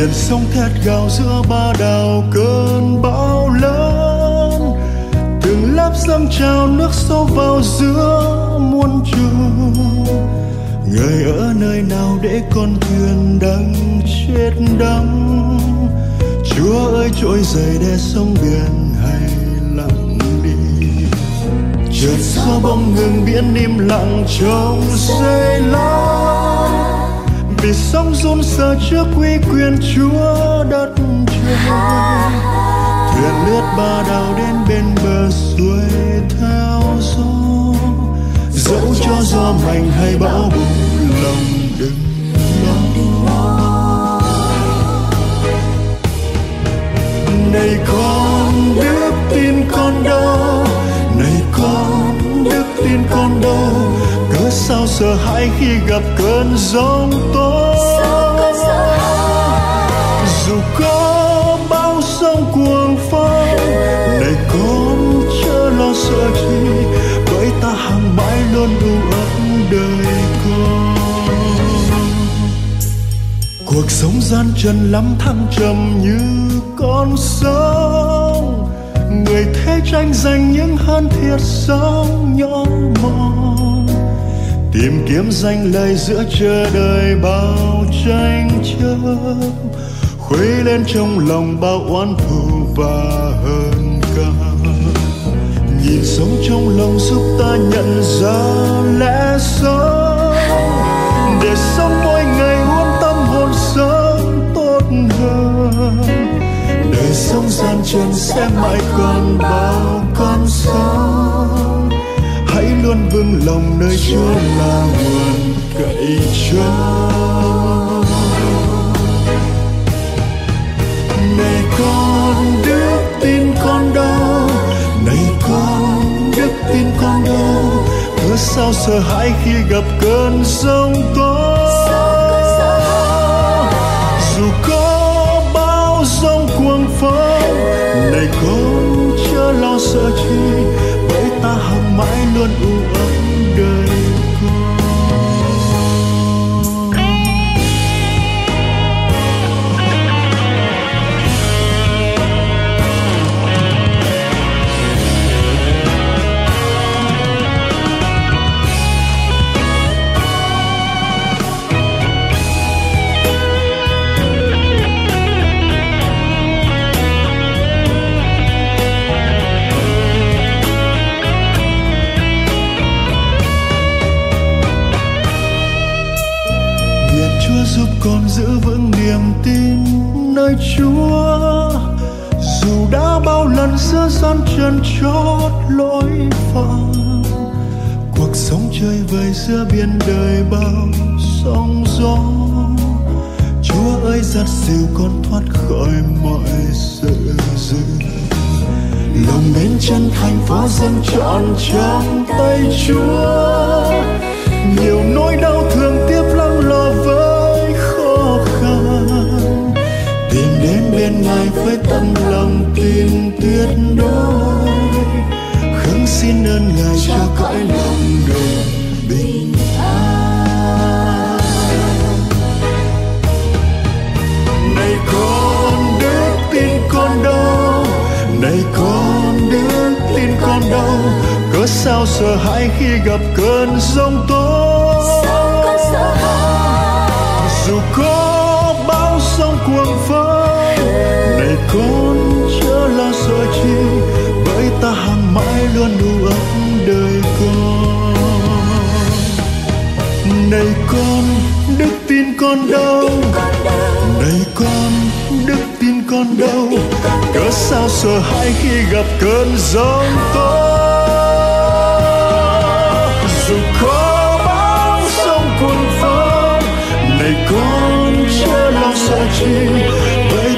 Biển sông thét gào giữa ba đảo cơn bão lớn, từng lớp dâng trào nước sâu vào giữa muôn trường. Người ở nơi nào để con thuyền đang chết đắm? Chúa ơi trỗi dậy để sông biển hãy lặng đi. Chợt gió bỗng ngừng, biển im lặng trong giây lát, vì sóng run sợ trước uy quyền Chúa đất trời. Thuyền lướt ba đảo đến bên bờ xuôi theo gió, dẫu cho gió mạnh hay bão bùng lòng đừng lo. Này con đức tin con đâu, này con đức tin con đâu, cớ sao sợ hãi khi gặp cơn giông tố. Dù có bao sóng cuồng phong, này con chớ lo sợ chi, bởi ta hàng mãi luôn ưu ấm đời con. Cuộc sống gian chân lắm thăng trầm như con sóng, người thế tranh giành những hân thiệt sống nhỏ mòn, tìm kiếm danh lợi giữa chờ đợi bao tranh chấp, khuấy lên trong lòng bao oán thù và hờn ca. Nhìn sống trong lòng giúp ta nhận ra lẽ sống, để sống mỗi ngày muốn tâm hồn sống tốt hơn. Đời sống gian chân sẽ mãi còn bao con sóng, hãy luôn vững lòng nơi Chúa là nguồn cậy cho. Này con đức tin con đâu, này con đức tin con đâu, cớ sao sợ hãi khi gặp cơn giông tố. Dù có bao giông cuồng phong, này con chớ lo sợ chi, bởi ta hằng mãi luôn ưu ấm đời con. Con giữ vững niềm tin nơi Chúa, dù đã bao lần giữa gian chân chót lỗi phạm. Cuộc sống chơi vơi giữa biển đời bao sóng gió, Chúa ơi dắt dìu con thoát khỏi mọi sự dữ. Lòng mến chân thành phó dâng trọn trong tay Chúa, nhiều nỗi đau thương tiếc lắm lo vỡ. Tìm đến bên Ngài với tâm lòng tin tuyệt đối, khấn xin ơn Ngài cho cõi lòng đời bình an. Này con đức tin con đâu, này con đức tin con đâu, cớ sao sợ hãi khi gặp cơn giông tố. Dù có bao sóng cuồng phong, này con chớ lo sợ chi, bởi ta hằng mãi luôn ưu ấm đời con. Này con đức tin con đâu, này con đức tin con đâu, cớ sao sợ hãi khi gặp cơn giông tố. Dù có bao sóng cuồng phong, này con chớ lo sợ chi, với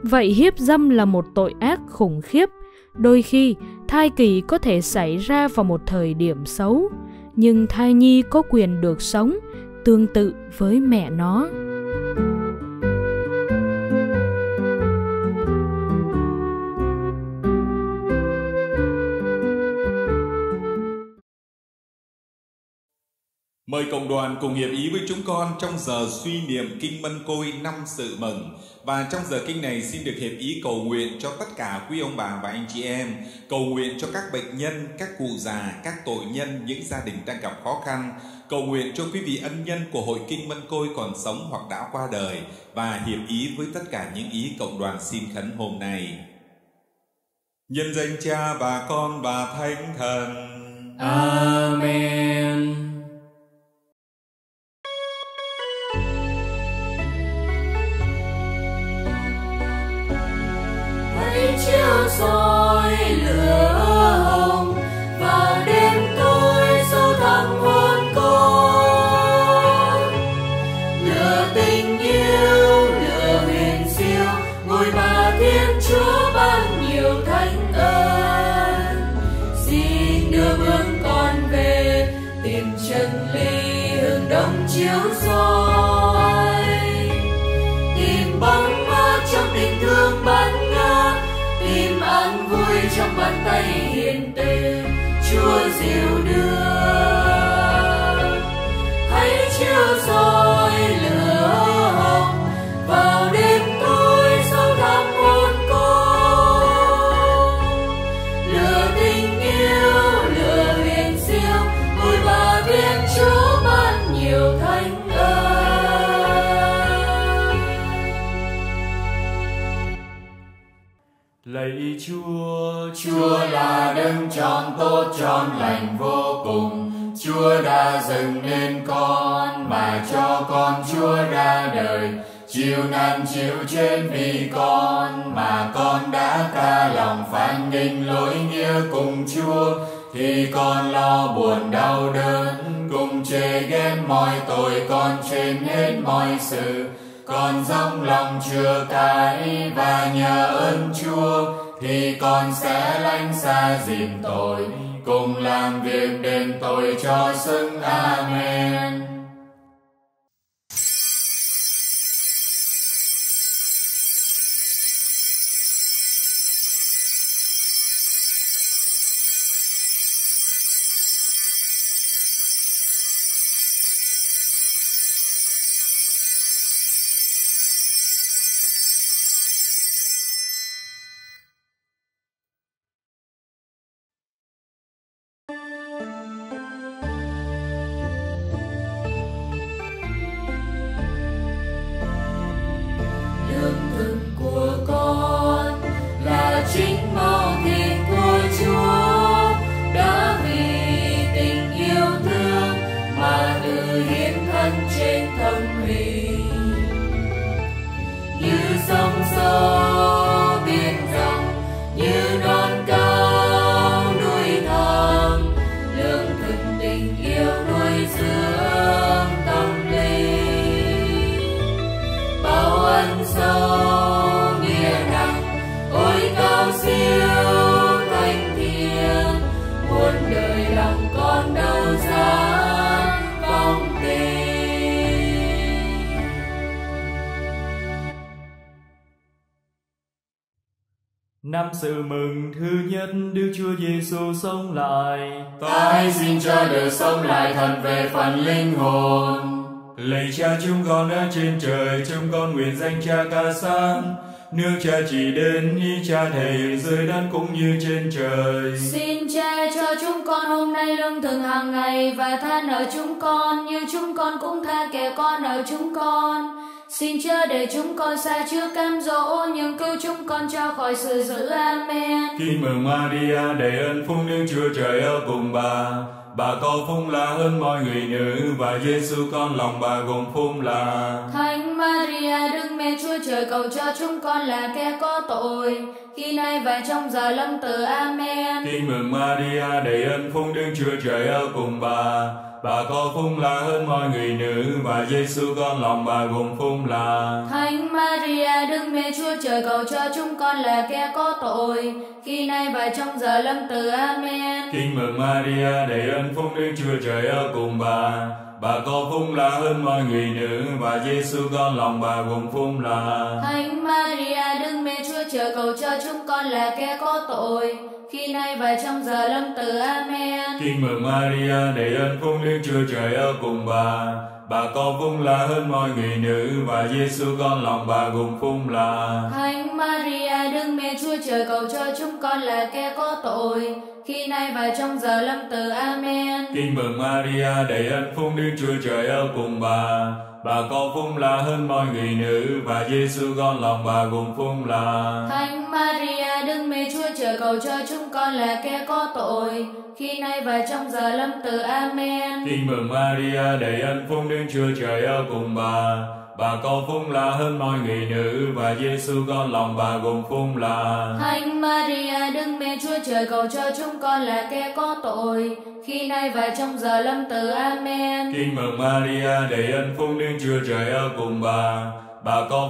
Vậy hiếp dâm là một tội ác khủng khiếp. Đôi khi, thai kỳ có thể xảy ra vào một thời điểm xấu, nhưng thai nhi có quyền được sống tương tự với mẹ nó. Mời cộng đoàn cùng hiệp ý với chúng con trong giờ suy niệm Kinh Mân Côi năm sự mừng. Và trong giờ kinh này xin được hiệp ý cầu nguyện cho tất cả quý ông bà và anh chị em, cầu nguyện cho các bệnh nhân, các cụ già, các tội nhân, những gia đình đang gặp khó khăn, cầu nguyện cho quý vị ân nhân của Hội Kinh Mân Côi còn sống hoặc đã qua đời, và hiệp ý với tất cả những ý cộng đoàn xin khấn hôm nay. Nhân danh Cha và Con và Thánh Thần. Amen. Chiếu soi lửa hồng và đêm tối sâu thẳm hồn con, lửa tình yêu, lửa huyền diệu, ngôi bà Thiên Chúa ban nhiều thánh ơn, xin đưa bước con về tìm chân lý, hướng đông chiếu soi, tìm bóng mát trong tình thương ban, tìm an vui trong bàn tay hiền từ Chúa dìu đưa. Hãy chiếu soi lửa hồng vào đêm tối sâu thẳm hồn con, lửa tình yêu, lửa huyền diệu, ngôi bà Thiên Chúa vì Chúa. Chúa là đấng trọn tốt trọn lành vô cùng. Chúa đã dựng nên con mà cho con Chúa ra đời, chịu nạn chịu chết vì con mà con đã tha lòng phản nghịch lối nghĩa cùng Chúa, thì con lo buồn đau đớn cùng chê ghét mọi tội, con trên hết mọi sự con dâng lòng chừa cãi và nhờ ơn Chúa thì con sẽ lánh xa dìm tội, cùng làm việc đền tội cho xứng. Amen. Năm sự mừng thứ nhất, Đức Chúa Giêsu sống lại. Ta hãy xin cho được sống lại thật về phần linh hồn. Lạy Cha chúng con ở trên trời, chúng con nguyện danh Cha ca sáng. Nước Cha chỉ đến, ý Cha thể dưới đất cũng như trên trời. Xin Cha cho chúng con hôm nay lương thực hàng ngày, và tha nợ chúng con như chúng con cũng tha kẻ con nợ chúng con. Xin Cha để chúng con xa trước cám dỗ, nhưng cứu chúng con cho khỏi sự dữ. Amen. Kính mừng Maria, đầy ơn phúc Đức Chúa Trời ở cùng bà. Bà có phúc là hơn mọi người nữ, và Giêsu con lòng bà gồm phúc là. Thánh Maria, Đức Mẹ Chúa Trời cầu cho chúng con là kẻ có tội, khi nay và trong giờ lâm tử. Amen. Kính mừng Maria, đầy ơn phúc Đức Chúa Trời ở cùng bà. Bà có phúc là hơn mọi người nữ, và Giêsu con lòng bà gồm phúc là. Thánh Maria, Đức Mẹ Chúa Trời cầu cho chúng con là kẻ có tội, khi nay và trong giờ lâm tử. Amen. Kính mừng Maria, đầy ơn phúc Đức Chúa Trời ở cùng bà. Bà có phúc là hơn mọi người nữ, và Giêsu con lòng bà gồm phúc là. Thánh Maria, Đức Mẹ Chúa Trời cầu cho chúng con là kẻ có tội, khi nay và trong giờ lâm tử. Amen. Kính mừng Maria, đầy ơn phúc Đức Chúa Trời ở cùng bà. Bà có phúc là hơn mọi người nữ, và Giêsu con lòng bà gồm phúc là. Thánh Maria, Đức Mẹ Chúa Trời cầu cho chúng con là kẻ có tội, khi nay và trong giờ lâm tử. Amen. Kính mừng Maria, đầy ơn phúc Đức Chúa Trời ở cùng bà. Bà có phúc là hơn mọi người nữ, và Giêsu con lòng bà gồm phúc là. Thánh Maria, Đức Mẹ Chúa Trời cầu cho chúng con là kẻ có tội, khi nay và trong giờ lâm tử. Amen. Kính mừng Maria, đầy ơn phúc Đức Chúa Trời ở cùng bà. Bà có phúc là hơn mọi người nữ, và Giêsu con lòng bà gồm phúc là. Thánh Maria, Đức Mẹ Chúa Trời cầu cho chúng con là kẻ có tội, khi nay và trong giờ lâm tử. Amen. Kính mừng Maria, đầy ơn phúc Đức Chúa Trời ở cùng bà.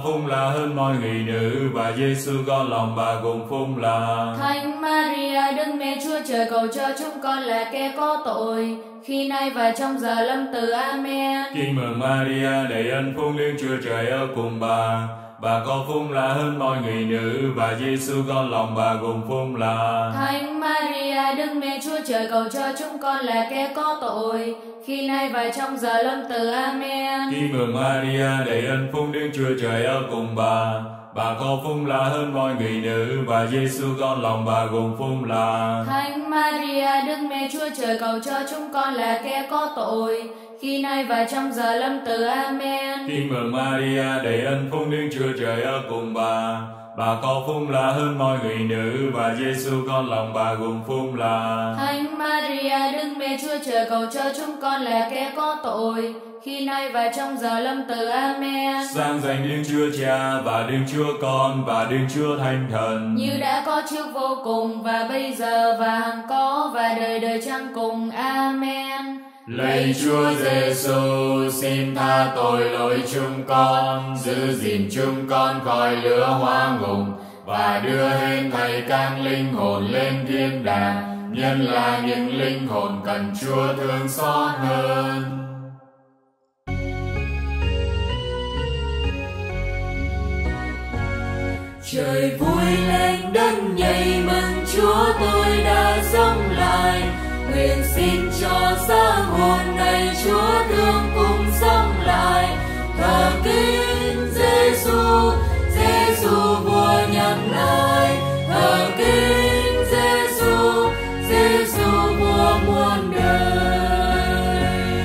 Bà có phúc là hơn mọi người nữ, và Giêsu con lòng bà gồm phúc là. Thánh Maria, Đức Mẹ Chúa Trời cầu cho chúng con là kẻ có tội, khi nay và trong giờ lâm tử. Amen. Kính mừng Maria, đầy ơn phúc Đức Chúa Trời ở cùng bà. Bà có phúc là hơn mọi người nữ, và Giêsu con lòng bà gồm phúc là. Thánh Maria, Đức Mẹ Chúa Trời cầu cho chúng con là kẻ có tội, khi nay và trong giờ lâm tử. Amen. Kính mừng Maria, đầy ơn phúc Đức Chúa Trời ở cùng bà. Bà có phúc là hơn mọi người nữ, và Giêsu con lòng bà gồm phúc là. Thánh Maria, Đức Mẹ Chúa Trời cầu cho chúng con là kẻ có tội, khi nay và trong giờ lâm tử. Amen. Kính mừng Maria, đầy ơn phúc Đức Chúa Trời ở cùng bà. Bà con phúc là hơn mọi người nữ, và Giêsu con lòng bà gồm phúc là. Thánh Maria Đức Mẹ Chúa Trời cầu cho chúng con là kẻ có tội, khi nay và trong giờ lâm tử. Amen. Sang danh Đức Chúa Cha và Đức Chúa Con và Đức Chúa Thánh Thần, như đã có trước vô cùng và bây giờ và hằng có và đời đời chẳng cùng. Amen. Lạy Chúa Giêsu, xin tha tội lỗi chúng con, giữ gìn chúng con khỏi lửa hoa ngùng, và đưa hết thảy các linh hồn lên thiên đàng, nhân là những linh hồn cần Chúa thương xót hơn. Trời vui lên, đất nhảy mừng, Chúa tôi đã sống lại. Nguyện xin cho giấc hồn này Chúa thương cùng sống lại. Thờ kính Giêsu, Giêsu vua nhân ái. Thờ kính Giêsu, Giêsu vua muôn đời.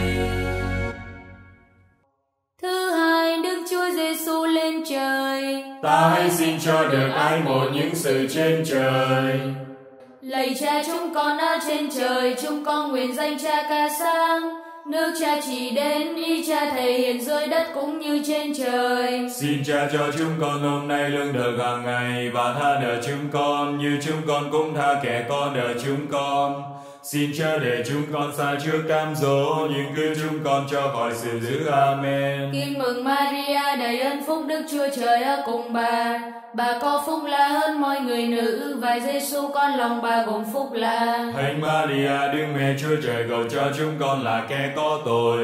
Thứ hai, Đức Chúa Giêsu lên trời. Ta hãy xin cho được ái mộ những sự trên trời. Lạy Cha chúng con ở trên trời, chúng con nguyện danh Cha ca sang. Nước Cha chỉ đến, ý Cha thể hiện dưới đất cũng như trên trời. Xin Cha cho chúng con hôm nay lương thực hàng ngày, và tha nợ chúng con như chúng con cũng tha kẻ con nợ chúng con. Xin Cha để chúng con xa trước cám dỗ, nhưng cứu chúng con cho khỏi sự dữ. Amen. Kính mừng Maria đầy ơn phúc, Đức Chúa Trời ở cùng bà. Bà có phúc là hơn mọi người nữ, và Giêsu con lòng bà gồm phúc là. Thánh Maria Đức Mẹ Chúa Trời cầu cho chúng con là kẻ có tội,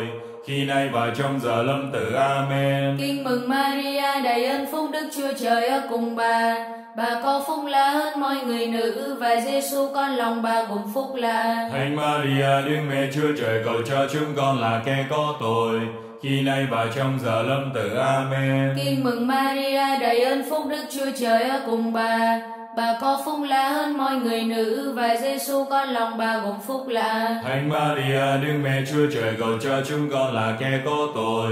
khi nay và trong giờ lâm tử. Amen. Kính mừng Maria đầy ơn phúc, Đức Chúa Trời ở cùng bà. Bà có phúc là hơn mọi người nữ, và Giêsu con lòng bà gồm phúc là. Thánh Maria Đức Mẹ Chúa Trời cầu cho chúng con là kẻ có tội, khi nay và trong giờ lâm tử. Amen. Kính mừng Maria đầy ơn phúc, Đức Chúa Trời ở cùng bà. Bà có phúc là hơn mọi người nữ, và Giêsu con lòng bà gồm phúc là. Thánh Maria Đức Mẹ Chúa Trời cầu cho chúng con là kẻ có tội,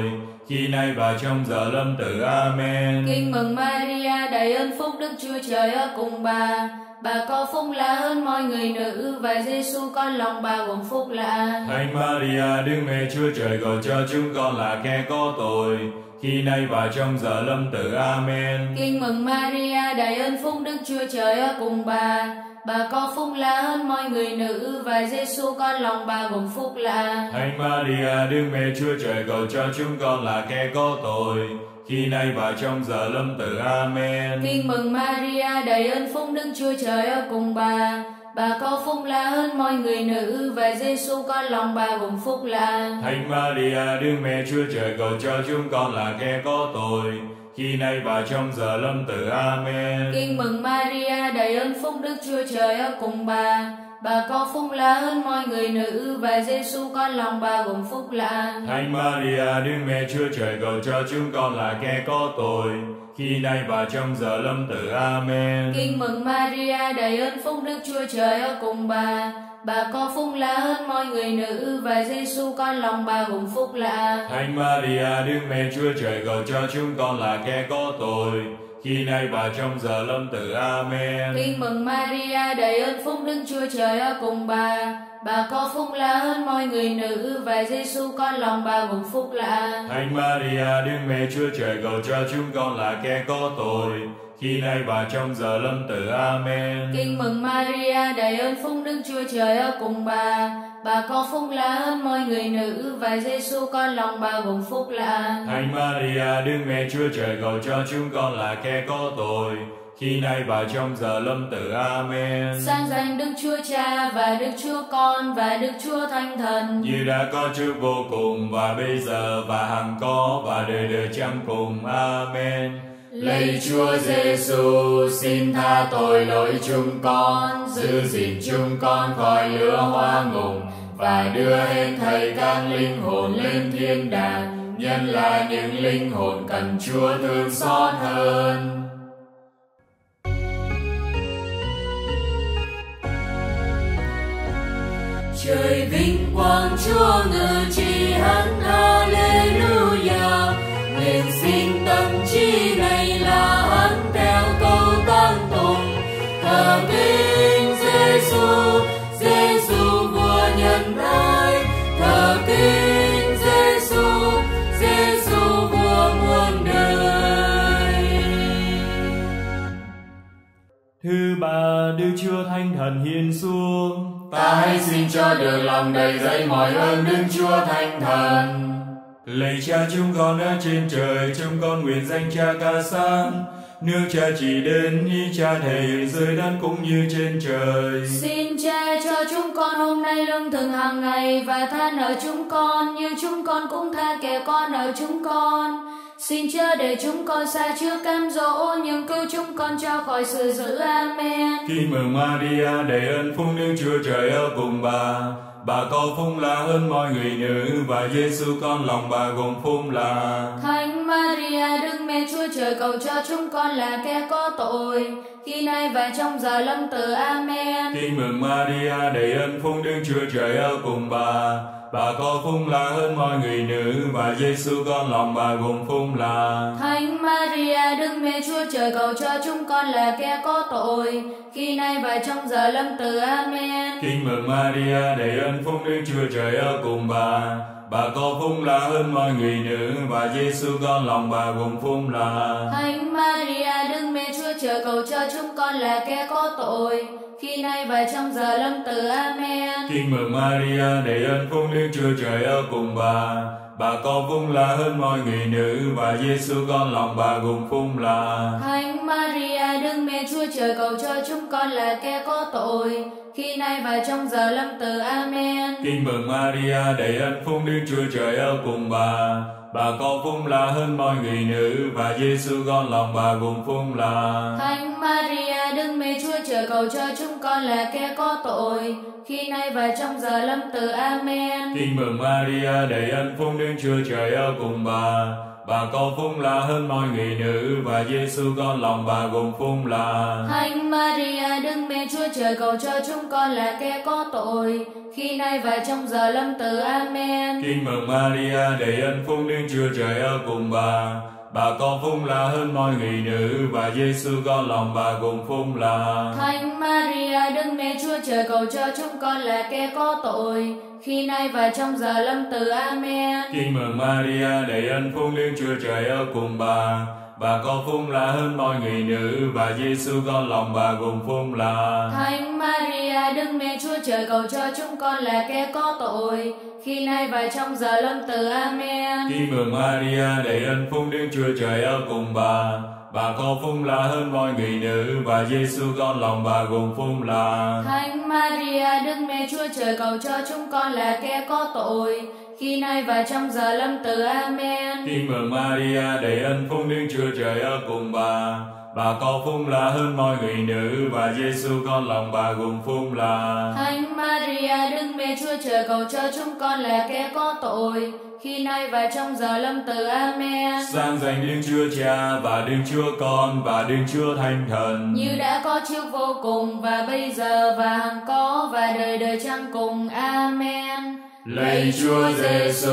khi nay và trong giờ lâm tử. Amen. Kính mừng Maria đầy ơn phúc, Đức Chúa Trời ở cùng bà. Bà có phúc là hơn mọi người nữ, và Giêsu con lòng bà gồm phúc là. Thánh Maria Đức Mẹ Chúa Trời cầu cho chúng con là kẻ có tội, khi nay và trong giờ lâm tử. Amen. Kính mừng Maria đầy ơn phúc, Đức Chúa Trời ở cùng bà. Bà có phúc là hơn mọi người nữ, và Giêsu con lòng bà gồm phúc là. Thánh Maria Đức Mẹ Chúa Trời cầu cho chúng con là kẻ có tội, khi nay và trong giờ lâm tử. Amen. Kính mừng Maria đầy ơn phúc, Đức Chúa Trời ở cùng bà. Bà có phúc là hơn mọi người nữ, và Giêsu con lòng bà gồm phúc là. Thánh Maria Đức Mẹ Chúa Trời cầu cho chúng con là kẻ có tội, khi nay và trong giờ lâm tử. Amen. Kính mừng Maria đầy ơn phúc, Đức Chúa Trời ở cùng bà. Bà có phúc là hơn mọi người nữ, và Giêsu con lòng bà gồm phúc là. Thánh Maria Đức Mẹ Chúa Trời cầu cho chúng con là kẻ có tội, khi nay và trong giờ lâm tử. Amen. Kính mừng Maria đầy ơn phúc, Đức Chúa Trời ở cùng bà. Bà có phúc là hơn mọi người nữ, và Giêsu con lòng bà gồm phúc là. Thánh Maria Đức Mẹ Chúa Trời cầu cho chúng con là kẻ có tội, khi nay và trong giờ lâm tử. Amen. Kính mừng Maria đầy ơn phúc, Đức Chúa Trời ở cùng bà. Bà có phúc là hơn mọi người nữ, và Giêsu con lòng bà gồm phúc là. Thánh Maria Đức Mẹ Chúa Trời cầu cho chúng con là kẻ có tội, khi nay và trong giờ lâm tử. Amen. Kính mừng Maria đầy ơn phúc, Đức Chúa Trời ở cùng bà. Bà có phúc là hơn mọi người nữ, và Giêsu con lòng bà gồm phúc là. Thánh Maria Đức Mẹ Chúa Trời cầu cho chúng con là kẻ có tội, khi nay và trong giờ lâm tử. Amen. Sang danh Đức Chúa Cha và Đức Chúa Con và Đức Chúa Thánh Thần, như đã có trước vô cùng và bây giờ và hằng có và đời đời chẳng cùng. Amen. Lạy Chúa Giêsu, xin tha tội lỗi chúng con, giữ gìn chúng con khỏi lửa hoa ngùng, và đưa hết thảy các linh hồn lên thiên đàng, nhân là những linh hồn cần Chúa thương xót hơn. Trời vinh quang Chúa ngự tri, hát Hallelujah. Nguyện xin tâm trí này là hát theo câu Đức Chúa Thánh Thần hiện xuống. Ta hãy xin cho được lòng đầy dẫy mọi ơn Đức Chúa Thánh Thần. Lạy Cha chúng con ở trên trời, chúng con nguyện danh Cha ca sáng. Nước Cha chỉ đến, ý Cha thể dưới đất cũng như trên trời. Xin Cha cho chúng con hôm nay lương thực hàng ngày, và tha nợ chúng con như chúng con cũng tha kẻ con nợ chúng con. Xin Cha để chúng con xa trước cám dỗ, nhưng cứu chúng con cho khỏi sự dữ. Amen. Kính mừng Maria, đầy ơn phúc Đức Chúa Trời ở cùng bà. Bà có phúc là hơn mọi người nữ, và Giêsu con lòng bà gồm phúc là. Thánh Maria, Đức Mẹ Chúa Trời, cầu cho chúng con là kẻ có tội, khi nay và trong giờ lâm tử. Amen. Kính mừng Maria, đầy ơn phúc Đức Chúa Trời ở cùng bà. Bà có phúc là hơn mọi người nữ, và Giêsu con lòng bà gồm phúc là. Thánh Maria, Đức Mẹ Chúa Trời, cầu cho chúng con là kẻ có tội, khi nay và trong giờ lâm tử. Amen. Kính mừng Maria, đầy ơn phúc Đức Chúa Trời ở cùng bà. Bà có phúc là hơn mọi người nữ, và Giêsu con lòng bà gồm phúc là. Thánh Maria, Đức Mẹ Chúa Trời, cầu cho chúng con là kẻ có tội, khi nay và trong giờ lâm tử. Amen. Kính mừng Maria, đầy ơn phúc Đức Chúa Trời ở cùng bà. Bà có phúc là hơn mọi người nữ, và Giêsu con lòng bà gồm phúc là. Thánh Maria, Đức Mẹ Chúa Trời, cầu cho chúng con là kẻ có tội, khi nay và trong giờ lâm tử. Amen. Kính mừng Maria, đầy ơn phúc Đức Chúa Trời ở cùng bà. Bà có phúc là hơn mọi người nữ, và Giêsu con lòng bà gồm phúc là. Thánh Maria, Đức Mẹ Chúa Trời, cầu cho chúng con là kẻ có tội, khi nay và trong giờ lâm tử. Amen. Kính mừng Maria, đầy ơn phúc Đức Chúa Trời ở cùng bà. Bà có phúc là hơn mọi người nữ, và Giêsu con lòng bà gồm phúc là. Thánh Maria, Đức Mẹ Chúa Trời, cầu cho chúng con là kẻ có tội, khi nay và trong giờ lâm tử. Amen. Kính mừng Maria, đầy ơn phúc Đức Chúa Trời ở cùng bà. Bà có phúc là hơn mọi người nữ, và Giêsu con lòng bà gồm phúc là. Thánh Maria, Đức Mẹ Chúa Trời, cầu cho chúng con là kẻ có tội, khi nay và trong giờ lâm tử. Amen. Kính mừng Maria, đầy ơn phúc Đức Chúa Trời ở cùng bà. Bà có phúc là hơn mọi người nữ, và Giêsu con lòng bà gồm phúc là. Thánh Maria, Đức Mẹ Chúa Trời, cầu cho chúng con là kẻ có tội, khi nay và trong giờ lâm tử. Amen. Kính mừng Maria, đầy ơn phúc Đức Chúa Trời ở cùng bà. Bà có phúc là hơn mọi người nữ, và Giêsu con lòng bà gồm phúc là. Thánh Maria, Đức Mẹ Chúa Trời, cầu cho chúng con là kẻ có tội, khi nay và trong giờ lâm tử. Amen. Kính mừng Maria, đầy ơn phúc Đức Chúa Trời ở cùng bà. Bà có phúc là hơn mọi người nữ, và Giêsu con lòng bà gồm phúc là. Thánh Maria, Đức Mẹ Chúa Trời, cầu cho chúng con là kẻ có tội, khi nay và trong giờ lâm tử. Amen. Sáng danh Đức Chúa Cha, và Đức Chúa Con, và Đức Chúa Thánh Thần, như đã có trước vô cùng, và bây giờ, và hằng có, và đời đời chẳng cùng. Amen. Lạy Chúa Giêsu,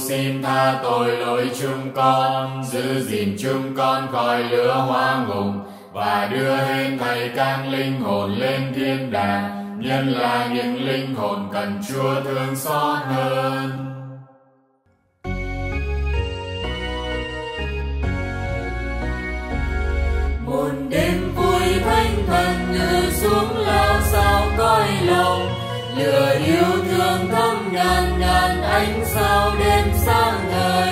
xin tha tội lỗi chúng con, giữ gìn chúng con khỏi lửa hoa ngục, và đưa hết thảy các linh hồn lên thiên đàng, nhân là những linh hồn cần Chúa thương xót hơn. Một đêm vui Thánh Thần ngự xuống lao sao cõi lòng, lửa yêu thương thấm ngàn ngàn ánh sao đêm sáng ngời.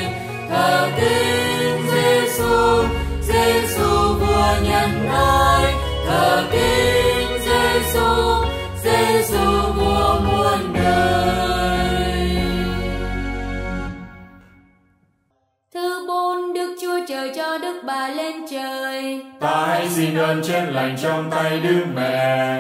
Thờ kính Giêsu, Giêsu vua nhân ơi, thờ kính Giêsu, Giêsu vua muôn đời. Thứ 4, Đức Chúa Trời cho Đức Bà lên trời. Ta hãy xin ơn trên lành trong tay Đức Mẹ.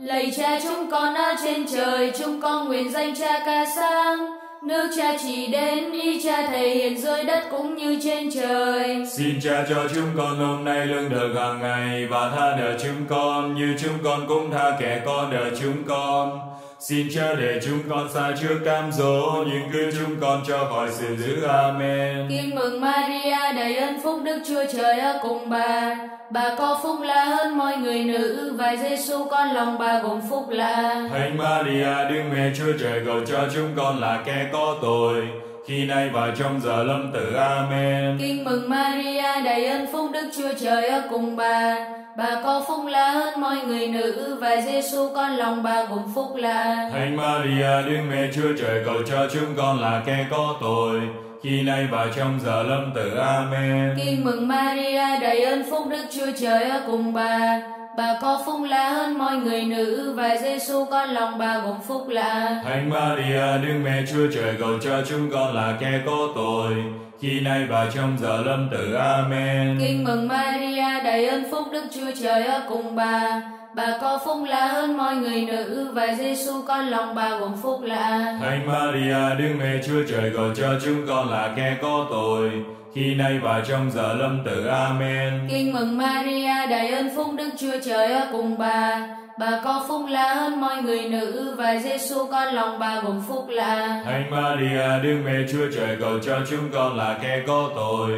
Lạy Cha chúng con ở trên trời, chúng con nguyện danh Cha ca sáng. Nước Cha chỉ đến, ý Cha thể hiện dưới đất cũng như trên trời. Xin Cha cho chúng con hôm nay lương thực hàng ngày, và tha nợ chúng con như chúng con cũng tha kẻ con nợ chúng con. Xin Cha để chúng con xa trước cám dỗ, nhưng cứu chúng con cho khỏi sự dữ. Amen. Kính mừng Maria, đầy ơn phúc Đức Chúa Trời ở cùng bà. Bà có phúc là hơn mọi người nữ, và Giêsu con lòng bà gồm phúc là. Thánh Maria, Đức Mẹ Chúa Trời, cầu cho chúng con là kẻ có tội, khi nay và trong giờ lâm tử. Amen. Kính mừng Maria, đầy ơn phúc, Đức Chúa Trời ở cùng bà. Bà có phúc lạ hơn mọi người nữ, và Giêsu con lòng bà cũng phúc lạ. Thánh Maria Đức Mẹ Chúa Trời, cầu cho chúng con là kẻ có tội, khi nay và trong giờ lâm tử. Amen. Kính mừng Maria, đầy ơn phúc, Đức Chúa Trời ở cùng bà. Bà có phúc lạ hơn mọi người nữ, và Giêsu con lòng bà gồm phúc lạ. Thánh Maria Đức Mẹ Chúa Trời, cầu cho chúng con là kẻ có tội, khi nay và trong giờ lâm tử. Amen. Kính mừng Maria, đầy ơn phúc, Đức Chúa Trời ở cùng bà. Bà có phúc lạ hơn mọi người nữ, và Giêsu con lòng bà gồm phúc lạ. Thánh Maria Đức Mẹ Chúa Trời, cầu cho chúng con là kẻ có tội, khi nay và trong giờ lâm tử. Amen. Kính mừng Maria, đầy ơn phúc, Đức Chúa Trời ở cùng bà. Bà có phúc lạ hơn mọi người nữ, và Giêsu con lòng bà gồm phúc lạ. Thánh Maria Đức Mẹ Chúa Trời, cầu cho chúng con là kẻ có tội,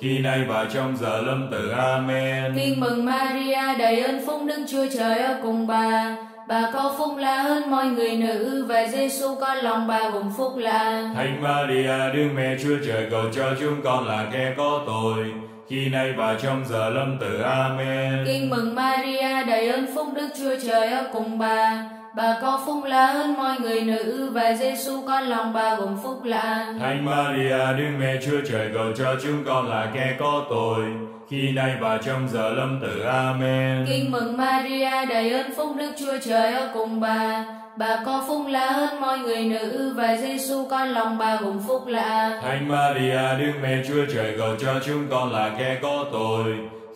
khi nay và trong giờ lâm tử. Amen. Kính mừng Maria, đầy ơn phúc, Đức Chúa Trời ở cùng bà. Bà có phúc lạ hơn mọi người nữ, và Giêsu con lòng bà gồm phúc lạ. Thánh Maria Đức Mẹ Chúa Trời, cầu cho chúng con là kẻ có tội, khi nay và trong giờ lâm tử. Amen. Kính mừng Maria, đầy ơn phúc, Đức Chúa Trời ở cùng bà. Bà có phúc lạ hơn mọi người nữ, và Giêsu con lòng bà gồm phúc lạ. Thánh Maria Đức Mẹ Chúa Trời, cầu cho chúng con là kẻ có tội, khi nay và trong giờ lâm tử. Amen. Kính mừng Maria, đầy ơn phúc, Đức Chúa Trời ở cùng bà. Bà có phúc lạ hơn mọi người nữ, và Giêsu con lòng bà gồm phúc lạ. Thánh Maria Đức Mẹ Chúa Trời, cầu cho chúng con là kẻ có tội,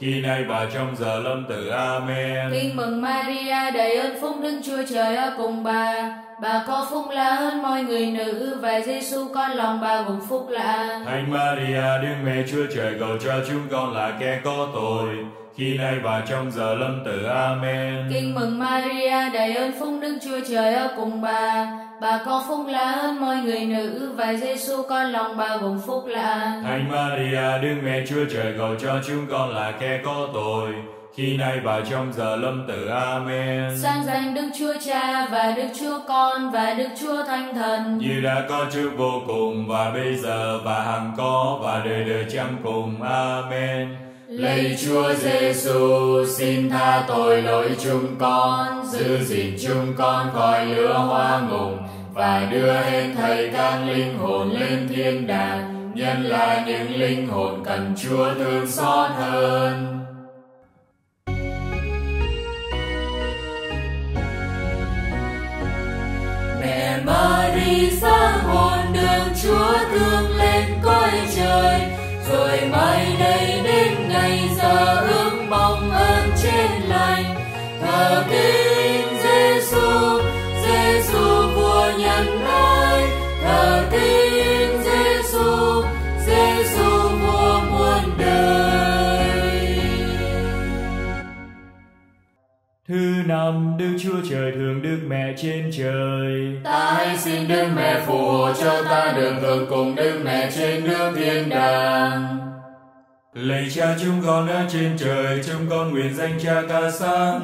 khi nay và trong giờ lâm tử. Amen. Kính mừng Maria, đầy ơn phúc, Đức Chúa Trời ở cùng bà. Bà có phúc lạ hơn mọi người nữ, và Giêsu con lòng bà gồm phúc lạ. Thánh Maria Đức Mẹ Chúa Trời, cầu cho chúng con là kẻ có tội, khi nay và trong giờ lâm tử. Amen. Kính mừng Maria, đầy ơn phúc, Đức Chúa Trời ở cùng bà. Bà có phúc lạ hơn mọi người nữ, và Giêsu con lòng bà gồm phúc lạ. Thánh Maria Đức Mẹ Chúa Trời, cầu cho chúng con là kẻ có tội, khi nay và trong giờ lâm tử. Amen. Sáng danh Đức Chúa Cha, và Đức Chúa Con, và Đức Chúa Thánh Thần, như đã có trước vô cùng, và bây giờ, và hằng có, và đời đời chẳng cùng. Amen. Lạy Chúa Giêsu, xin tha tội lỗi chúng con, giữ gìn chúng con khỏi lửa hoa ngục, và đưa hết thảy các linh hồn lên thiên đàng, nhân là những linh hồn cần Chúa thương xót hơn. Mẹ Maria dâng hồn đường Chúa thương lên cõi trời, rồi mai đây đến ngày giờ ước mong ơn trên lành. Thờ kính Giêsu, Giêsu vua nhân ái. Thờ kính Giêsu, Giêsu vua muôn đời. Thứ năm, Đức Chúa Trời thương Đức Mẹ trên trời. Ta hãy xin Đức Mẹ phù hộ cho ta được hưởng cùng Đức Mẹ trên nước thiên đàng. Lạy Cha chúng con ở trên trời, chúng con nguyện danh Cha ca sáng.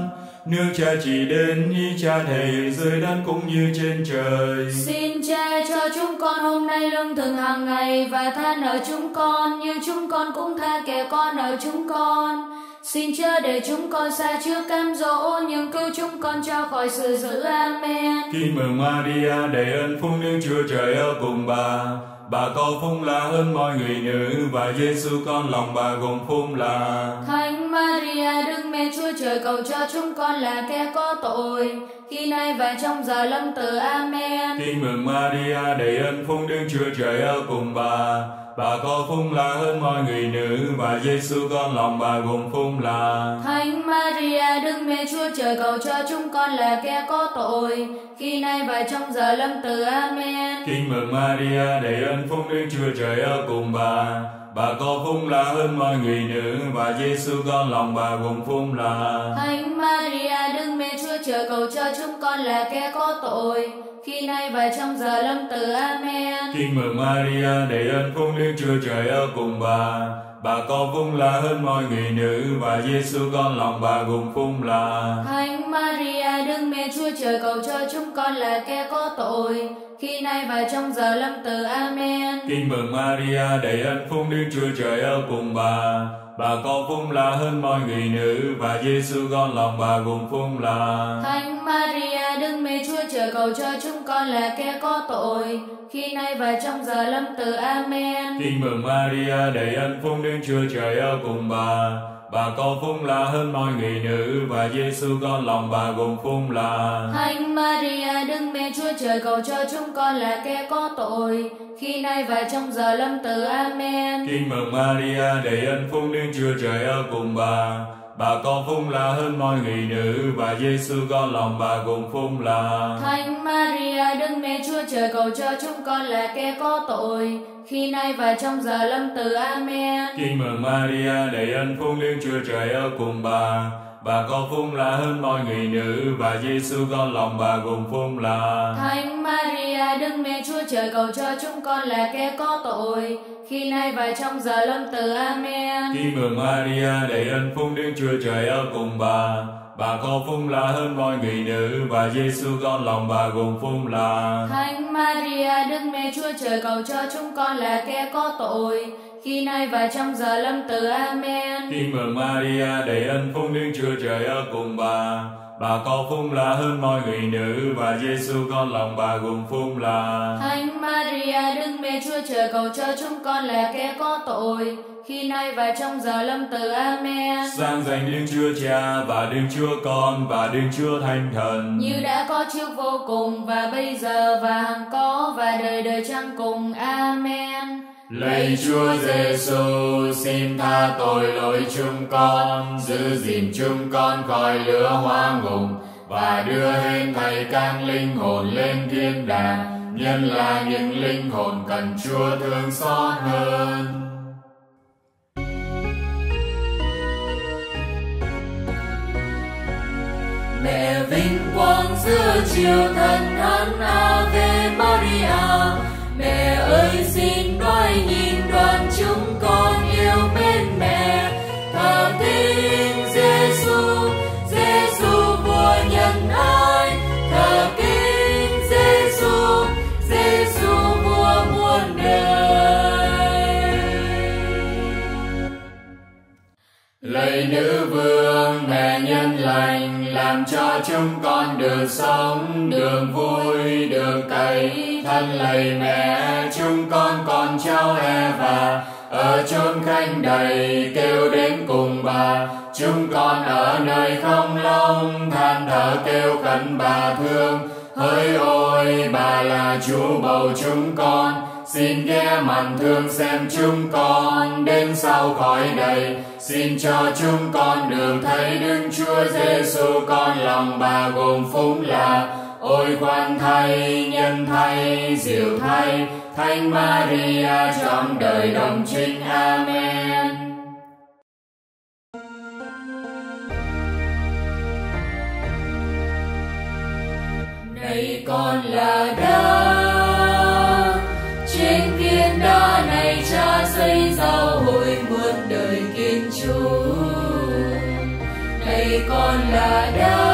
Nước Cha chỉ đến, ý Cha thể dưới đất cũng như trên trời. Xin Cha cho chúng con hôm nay lương thực hàng ngày, và tha nợ chúng con như chúng con cũng tha kẻ con nợ chúng con. Xin Cha để chúng con xa trước cám dỗ, nhưng cứu chúng con cho khỏi sự dữ. Amen. Kính mừng Maria, đầy ơn phúc, Đức Chúa Trời ở cùng bà. Bà có phúc lạ hơn mọi người nữ, và Giêsu con lòng bà gồm phúc lạ. Thánh Maria Đức Mẹ Chúa Trời, cầu cho chúng con là kẻ có tội, khi nay và trong giờ lâm tử. Amen. Kính mừng Maria, đầy ơn phúc, Đức Chúa Trời ở cùng bà. Bà có phúc lạ hơn mọi người nữ, và Giêsu con lòng bà gồm phúc lạ. Thánh Maria Đức Mẹ Chúa Trời, cầu cho chúng con là kẻ có tội, khi nay và trong giờ lâm tử. Amen. Kính mừng Maria, đầy ơn phúc, Đức Chúa Trời ở cùng bà. Bà có phúc lạ hơn mọi người nữ, và Giêsu con lòng bà gồm phúc lạ. Thánh Maria Đức Mẹ Chúa Trời, cầu cho chúng con là kẻ có tội, khi nay và trong giờ lâm tử. Amen. Kính mừng Maria, đầy ơn phúc Đức Chúa Trời ở cùng bà. Bà có phúc là hơn mọi người nữ, và Giêsu con lòng bà cùng phúc là. Thánh Maria, Đức Mẹ Chúa Trời, cầu cho chúng con là kẻ có tội, khi nay và trong giờ lâm tử. Amen. Kính mừng Maria, đầy ơn phúc Đức Chúa Trời ở cùng bà. Bà có phúc là hơn mọi người nữ, và Giêsu con lòng bà cùng phúc là. Thánh Maria, Đức Mẹ Chúa Trời, cầu cho chúng con là kẻ có tội, khi nay và trong giờ lâm tử. Amen. Kính mừng Maria, đầy ơn phúc Đức Chúa Trời ở cùng bà. Bà có phúc là hơn mọi người nữ, và Giêsu con lòng bà gồm phúc là. Thánh Maria, Đức Mẹ Chúa Trời, cầu cho chúng con là kẻ có tội, khi nay và trong giờ lâm tử. Amen. Kính mừng Maria, đầy ơn phúc Đức Chúa Trời ở cùng bà. Bà có phúc là hơn mọi người nữ, và Giêsu con lòng bà gồm phúc là. Thánh Maria, Đức Mẹ Chúa Trời, cầu cho chúng con là kẻ có tội, khi nay và trong giờ lâm tử. Amen. Kính mừng Maria, đầy ơn phúc Đức Chúa Trời ở cùng bà. Bà có phúc là hơn mọi người nữ, và Giêsu con lòng bà gồm phúc là. Thánh Maria, Đức Mẹ Chúa Trời, cầu cho chúng con là kẻ có tội, khi nay và trong giờ lâm tử. Amen. Kính mừng Maria, đầy ơn phúc Đức Chúa Trời ở cùng bà. Bà có phúc là hơn mọi người nữ, và Giêsu con lòng bà gồm phúc là. Thánh Maria, Đức Mẹ Chúa Trời, cầu cho chúng con là kẻ có tội, khi nay và trong giờ lâm tử. Amen. Kính mừng Maria, đầy ơn phúc Đức Chúa Trời ở cùng bà. Bà có phúc là hơn mọi người nữ, và Giêsu con lòng bà gồm phúc là. Thánh Maria, Đức Mẹ Chúa Trời, cầu cho chúng con là kẻ có tội, khi nay và trong giờ lâm tử. Amen. Sáng danh Đức Chúa Cha, và Đức Chúa Con, và Đức Chúa Thánh Thần, như đã có trước vô cùng, và bây giờ, và hằng có, và đời đời chăng cùng. Amen. Lạy Chúa Giêsu, xin tha tội lỗi chúng con, giữ gìn chúng con khỏi lửa hoa ngục, và đưa hết thảy các linh hồn lên thiên đàng, nhất là những linh hồn cần Chúa thương xót hơn. Mẹ vinh quang giữa chiều thần thánh, Ave Maria. Mẹ ơi xin đói nhìn đoàn chúng con yêu mến mẹ. Thờ kính Giêsu, Giêsu vua nhân ái. Thờ kính Giêsu, Giêsu vua muôn đời. Lạy nữ vương mẹ nhân lành, làm cho chúng con được sống, được vui, được cậy. Thân lạy mẹ chúng con cháu Eva, ở chốn khanh đầy kêu đến cùng bà. Chúng con ở nơi không long than thở kêu khẩn bà thương. Hỡi ôi bà là Chúa bầu chúng con, xin ghé mặt thương xem chúng con đến sau khỏi đây. Xin cho chúng con được thấy Đức Chúa Giêsu con lòng bà gồm phúc là. Ôi quan thay, nhân thay, diệu thay, Thánh Maria trọn đời đồng trinh. Amen. Này con là đá, trên viên đá này Cha xây giao hội muôn đời kiên trụ. Này con là đá,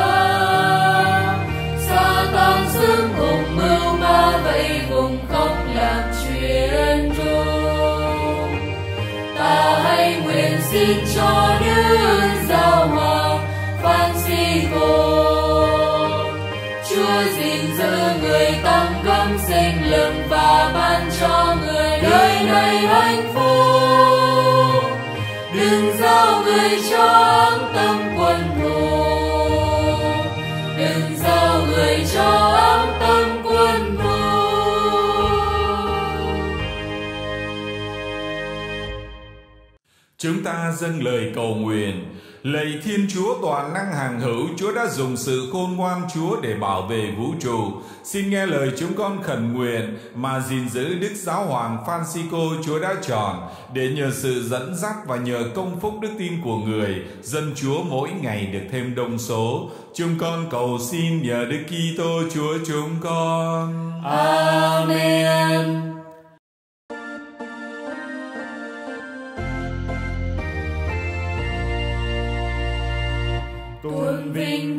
Satan xứng cùng mưu ma vây vùng khóc làm chuyên ru. Ta hãy nguyện xin cho Đức Giáo Hoàng Francisco, Chúa gìn giữ người tăng cấm sinh lực, và ban cho người đời này hạnh phúc. Đừng giao người cho ám tâm quân thù, đừng giao người cho ám tâm quân thù. Chúng ta dâng lời cầu nguyện. Lạy Thiên Chúa toàn năng hằng hữu, Chúa đã dùng sự khôn ngoan Chúa để bảo vệ vũ trụ. Xin nghe lời chúng con khẩn nguyện mà gìn giữ Đức Giáo Hoàng Francisco Chúa đã chọn, để nhờ sự dẫn dắt và nhờ công phúc đức tin của người, dân Chúa mỗi ngày được thêm đông số. Chúng con cầu xin nhờ Đức Kitô Chúa chúng con. Amen. Tôn vinh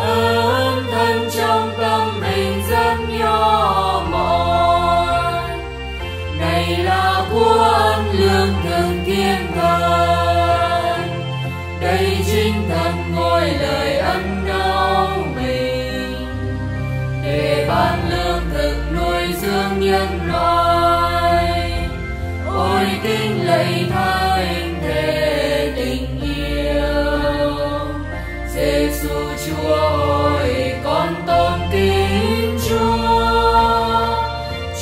âm thanh trong tâm mình rất nhỏ mọn. Này là của ân lương thường kiên thần, đây chính thần ngôi lời ân nấu mình, để ban lương thực nuôi dưỡng nhân loại. Ôi kính lạy thánh thể tình yêu Giêsu Chúa ơi, con tôn kính Chúa.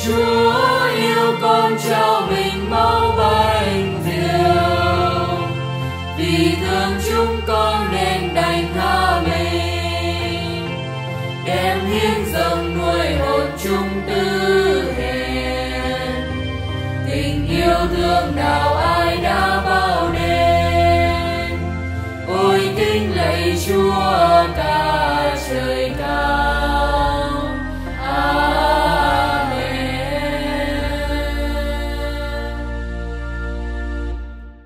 Chúa yêu con trao mình máu bánh rượu, vì thương chúng con nên đành tha mình, đem hiến dâng nuôi hồn chúng tư hèn. Tình yêu thương nào ai đã bao đêm, ôi kính lạy Chúa cả trời cao. Amen.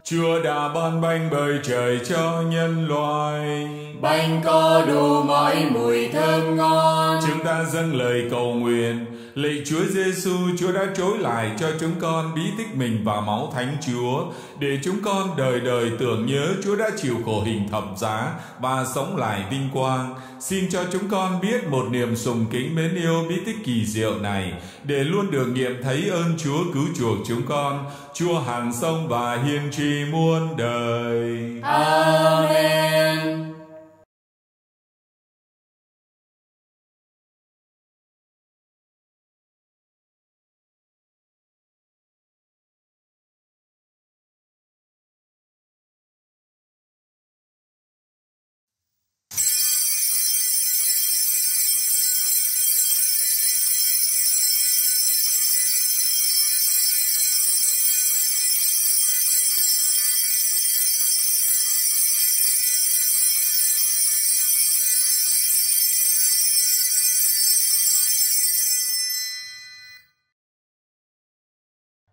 Chúa đã ban bánh bởi trời cho nhân loại, bánh có đủ mọi mùi thơm ngon. Chúng ta dâng lời cầu nguyện. Lạy Chúa Giêsu, Chúa đã trối lại cho chúng con bí tích mình và máu Thánh Chúa, để chúng con đời đời tưởng nhớ Chúa đã chịu khổ hình thập giá và sống lại vinh quang. Xin cho chúng con biết một niềm sùng kính mến yêu bí tích kỳ diệu này, để luôn được nghiệm thấy ơn Chúa cứu chuộc chúng con, Chúa hàng sống và hiên trì muôn đời. Amen.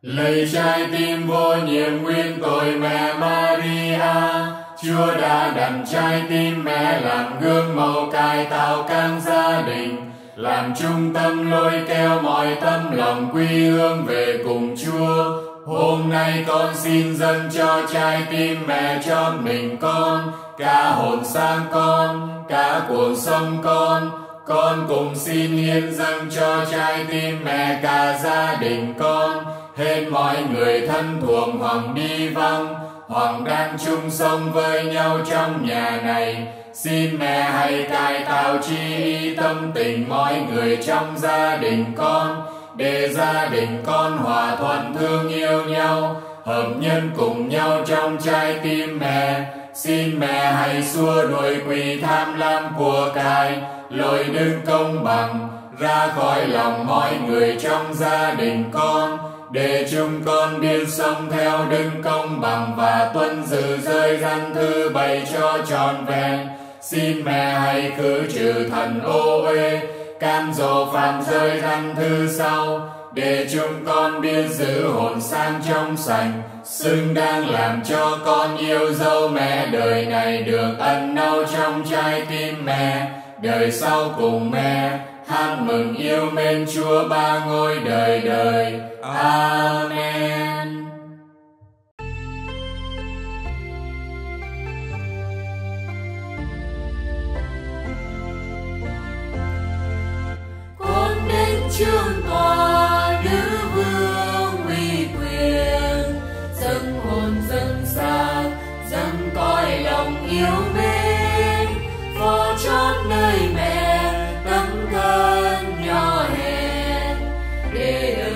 Lạy trái tim vô nhiễm nguyên tội mẹ Maria, Chúa đã đặt trái tim mẹ làm gương mẫu cải tạo các gia đình, làm trung tâm lôi kéo mọi tấm lòng quy hướng về cùng Chúa. Hôm nay con xin dâng cho trái tim mẹ cho mình con, cả hồn sang con, cả cuộc sống con cùng xin hiến dâng cho trái tim mẹ cả gia đình con, hết mọi người thân thuộc hoặc đi vắng, hoặc đang chung sống với nhau trong nhà này. Xin mẹ hãy cải tạo chi ý tâm tình mọi người trong gia đình con, để gia đình con hòa thuận thương yêu nhau, hợp nhân cùng nhau trong trái tim mẹ. Xin mẹ hãy xua đuổi quỷ tham lam của cải, lối đứng công bằng ra khỏi lòng mọi người trong gia đình con, để chúng con biết sống theo đức công bằng và tuân giữ giới răn thứ 7 cho trọn vẹn. Xin mẹ hãy khử trừ thần ô uế, cám dỗ phạm giới răn thứ 6, để chúng con biết giữ hồn sang trong sạch, xứng đáng làm cho con yêu dấu mẹ đời này được ẩn náu trong trái tim mẹ, đời sau cùng mẹ hát mừng yêu mến Chúa ba ngôi đời đời. Amen. Con đến chương tòa nữ vương uy quyền, dâng hồn dâng xác dâng cõi lòng yêu mến, phó chót nơi mẹ tâm thân nhỏ hèn để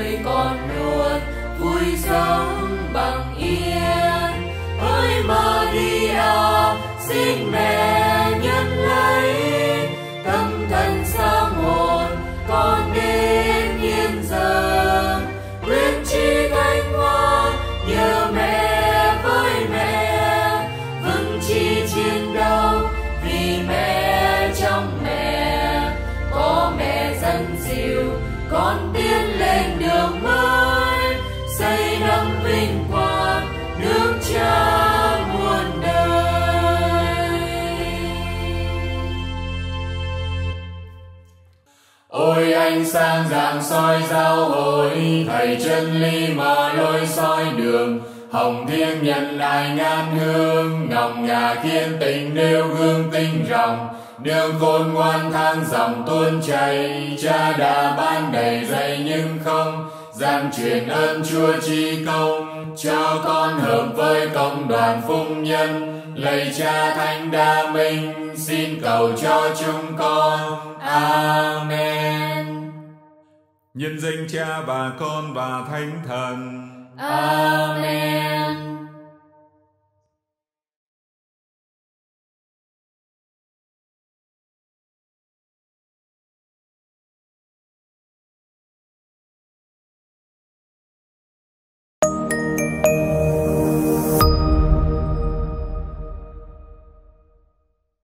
Ánh sáng rạng soi giáo hội, thầy chân lý mà lối soi đường. Hồng thiên nhận lại ngàn hương, ngọc ngà thiên tình nêu gương tinh ròng. Nương khôn ngoan thang dòng tuôn chảy, cha đã ban đầy dạy nhưng không. Gian truyền ơn Chúa chi công, cho con hợp với cộng đoàn phụng nhân. Lạy Cha Thánh Đa Minh, xin cầu cho chúng con. Amen. Nhân danh Cha và Con và Thánh Thần. Amen.